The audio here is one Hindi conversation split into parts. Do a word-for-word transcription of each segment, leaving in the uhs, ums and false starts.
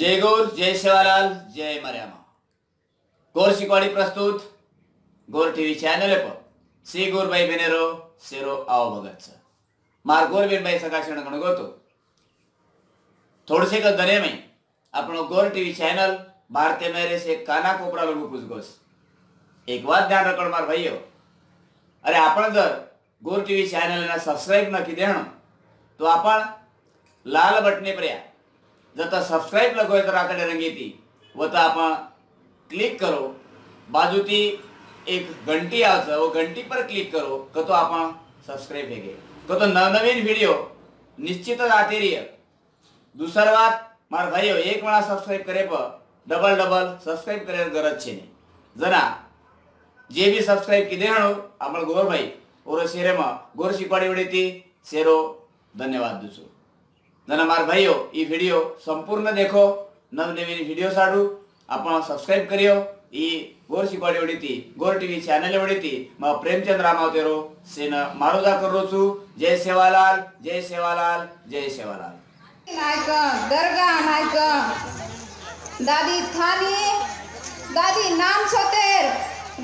जय गौर, जय सेवालाल, जय मर्यामा। गोर शिकवाड़ी प्रस्तुत गोर टीवी चैनल पर सी गोर भाई बेनेरो सेरो आओ भगत सर मार गोर बीन भाई सकाशण गणगोतो थोड़े से दरिया में अपनो गोर टीवी चैनल भारतीय मेरे से काना कोपरा लोग पूछगोस। एक बात ध्यान रखो मार भाईओ, अरे आपण जर गोर टीवी चैनल ने सब्सक्राइब न कीधे तो आपण लाल बटने पर जता सब्सक्राइब लगो तो आकड़े रंगी थी वता आपण क्लिक करो, बाजूती एक घंटी आवशे वो घंटी पर क्लिक करो कतो तो आपण सब्सक्राइब है गए तो तो नवनवीन वीडियो निश्चित आती रही है। दूसर बात मार भाईओ, एक वेळा सब्सक्राइब करे पर डबल डबल सब्सक्राइब करे गरज छे नहीं, जना जे भी सब्सक्राइब कीधे हणो आपण गोर भाई और शेरे में गोर शिकवाड़ी वड़ी थी शेरो धन्यवाद दूसरो। जना मार भाईओ ई वीडियो संपूर्ण देखो, नवनवीन वीडियो साडू आपण सब्सक्राइब करियो। ई गोर शिकवाड़ी वडीती गोर टीवी चैनल वडीती म प्रेमचंद रामावतेरो सेना मारोजा करो छु। जय सेवालाल, जय सेवालाल, जय सेवालाल। नायका दरगाह नायका दादी थानी दादी नाम सोतेर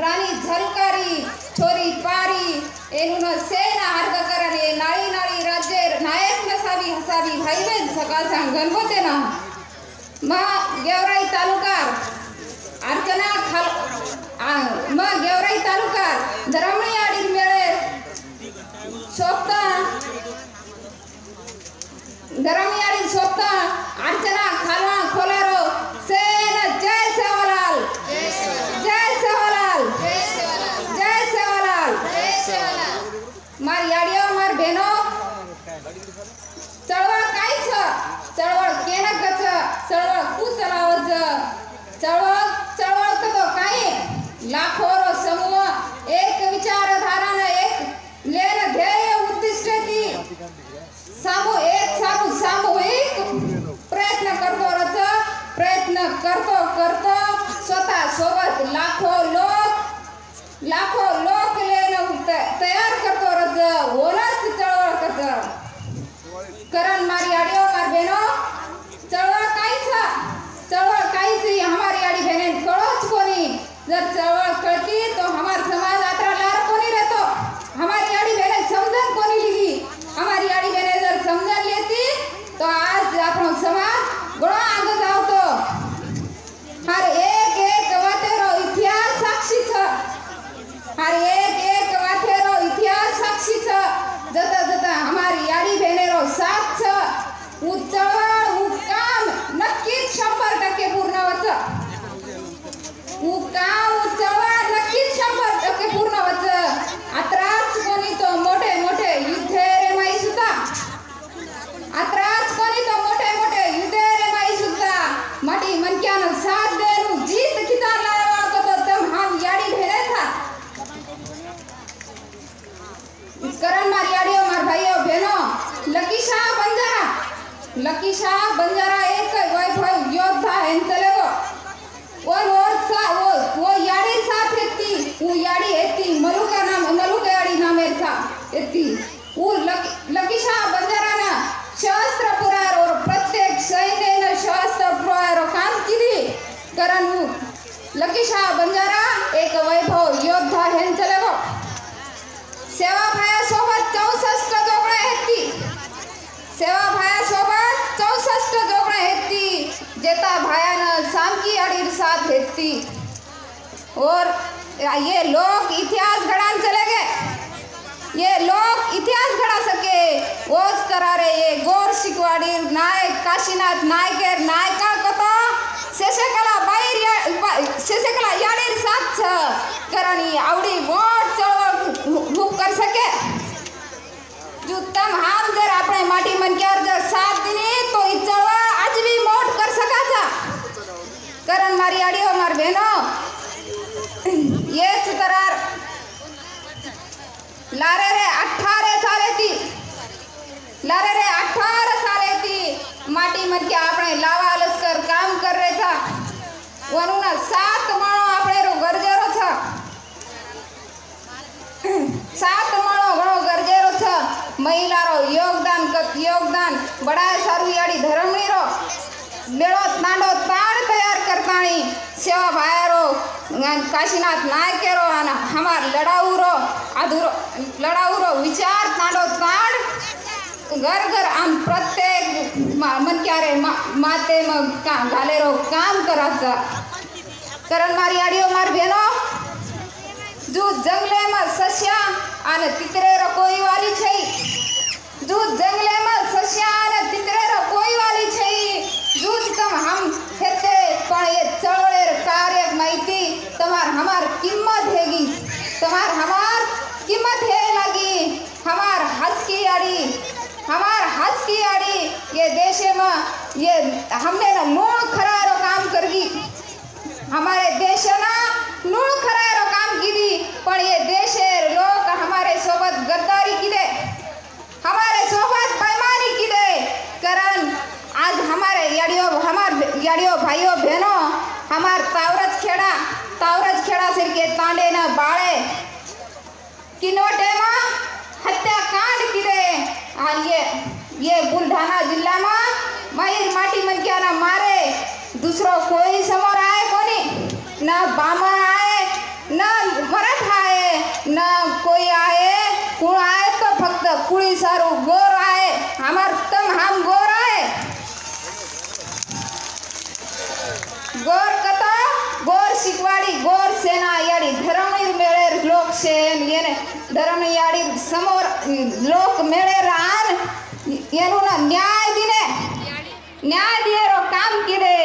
रानी झलकारी छोरी पारी एनुनो सेना हर्ग करने नाळी नाळी राज्य नायक नसावी हसावी भाईबेन सका सांगन होते ना मा गेवराई तालुकार अर्चना खल आ मा गेवराई तालुकार धरमणी आडी मेळे सोपता धरमणी आडी सोपता अर्चना खालवा खोलारो सेना जय सेवालाल, जय सेवालाल, जय सेवालाल, जय सेवालाल, जय सेवालाल। मार याडियो मार बहनो चळवळ काय छ, चळवळ केना गच, चळवळ कु चलावज, चळवळ चळवळ तो काय लाखो रो समूह एक विचारधारा ने एक लेन ध्येय उद्दिष्ट की सामू एक सामू सामूहिक प्रयत्न करतो रच प्रयत्न करतो करतो स्वतः सोबत लाखो लोक लाखो लोक लेन तयार करतो रच होलाच चळवळ कच करण। मारी आडियो मार बहनों चळवळ काय छ, चळवळ काय छी हमारी आडी बहनें कळोच कोनी, जब चळवळ कळती तो हमार समाज आतरा लार कोनी रहतो, हमारी आडी बहने समझन कोनी लीगी, हमारी आडी बहने जर समझन लेती तो आज आपनो समाज घणो आगे जावतो। हर एक एक वातेरो इतिहास साक्षी छ, हर एक एक वातेरो इतिहास साक्षी छ, जता जता हमारी आडी बहने साथ उचळवळ उकाम नक्कीच शंभर टक्के पूर्ण होतं, उकाम उचळवळ नक्कीच शंभर टक्के पूर्ण होतं। आत्राच कोणी तो मोठे मोठे युद्धे रे माई सुद्धा, आत्राच कोणी तो मोठे मोठे युद्धे रे माई सुद्धा माटी मनक्यान साथ देनु जीत किता लावा तो तम हम याडी भेरे था। करण मारी याडियो मार भाईओ बहनो, लकी शाह बंजारा लकी शाह बंजारा एक वैभव योद्धा है चलेगो और और सा वो वो याड़ी साथ रहती वो याड़ी रहती मलू का नाम मलू का याड़ी नाम है था रहती वो लकी लकी शाह बंजारा ना शास्त्र पुरार और प्रत्येक सैन्य ना शास्त्र पुरार और काम की थी करण। वो लकी शाह बंजारा एक वैभव योद्धा है चलेगो सेवा भाया सोबत चौसठ जोगणे हेती, सेवा भाया सोबत चौसठ जोगणे हेती जेता भायान सामकी अडीर साथ हेती। और ये लोग इतिहास घड़ान चले गए, ये लोग इतिहास घड़ा सके ओस करारे ये गोर शिकवाड़ी नायक काशीनाथ नायकेर नायका कथा शेषकला बाहेर शेषकला याडेर साथ करणी आवडी मोठ चळवळ खूप कर सके। जुतम हम जर आपणे माटी मनक्यार जर साथ दिनी तो ई चळवळ आज भी मोठ कर सकाचा। करण मारी आडियो मार बहनो ये सुतरार लारे रे अठारह साले थी लारे रे अठारह साले थी माटी मनक्या आपणे लावा लस्कर काम कर रहे था वनुना सात माळो आपणे रो गरजेरो था, सात माळो घणो गरजेरो था महिला रो योगदान योगदान बड़ा सारू याडी धर्मणी रो मेड़ोत मांडोत पाड़ तैयार करतानी सेवा भायारो काशीनाथ नायकेरो हमार लड़ाऊरो अधूरो लड़ाऊरो विचार तांडोत पाड़ घर घर आम प्रत्येक मन क्यारे मा, माते में का, घालेरो काम कराता करन मारी आड़ियो मार बहनो जो जंगले में सस्या आने तितरे रो कोई वाली छई जो जंगले में सस्या आने तितरे रो कोई वाली छई जूझ कम हम खेते पण ये चवड़े कार्य माइती तमार हमार कीमत हैगी तमार हमार कीमत है लगी हमार हस की आड़ी हमार हस की आड़ी ये देशे में ये हमने ना लूण खरारो काम करगी हमारे देशे ना लूण खरारो काम कीधी पण ये देशे लोग हमारे सोबत गद्दारी कीधे हमारे सोबत पैमानी कीधे करन आज हमारे याडियो हमार याडियो भाइयों बहनों हमार तावरज खेड़ा तावरज खेड़ा सिर के तांडे न बाड़े किनोटे माँ हत्याकांड किरे हाँ ये ये बुलढाना जिला माँ मायर माटी मन क्या ना मारे दूसरों कोई समोर आए कोनी ना बामा आए ना मरत आए ना कोई आए कुण आए तो भक्त कुड़ी सारू गोर आए हमार तम हम गोर आए गोर कथा गोर शिकवाड़ी गोर सेना याड़ी धर्मनीर मेळेर लोक सेन येने धर्म याड़ी समोर लोक मेळेर आन येनु ना न्याय दिने न्याय दिएरो काम किरे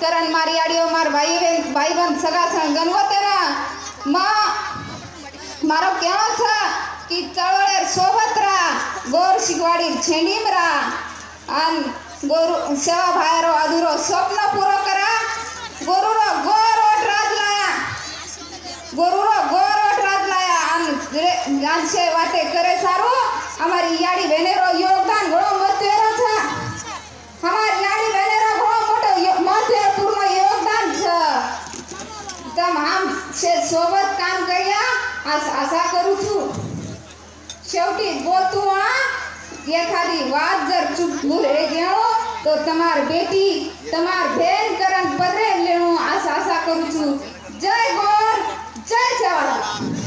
करन मारी याड़ियो मार भाई बहन भाई बहन सगा संगन होते ना मां मारो कहना था कि चळेर सोबत रा गोर शिकवाड़ी छेंडी मरा अन गोर सेवा भायरो अधूरो स्वप्न पूरो करा गोरू रो गोर ओट राज लाया गोरू रो गोर ओट राज लाया हम जान से बातें करे सारो हमारी याड़ी बहने रो योगदान घणो महत्वरो छ हमारी याड़ी बहने रो घणो मोटो महत्वपूर्ण योगदान छ तम हम से सोबत काम करिया आस आशा करू छु शेवटी बोलतू आ एखादी वात जर चुप रे गेणो तो तमार बेटी तमार बहन करन पदरे लेणो आशा आशा करू छु जय गोर जय सेवालाल।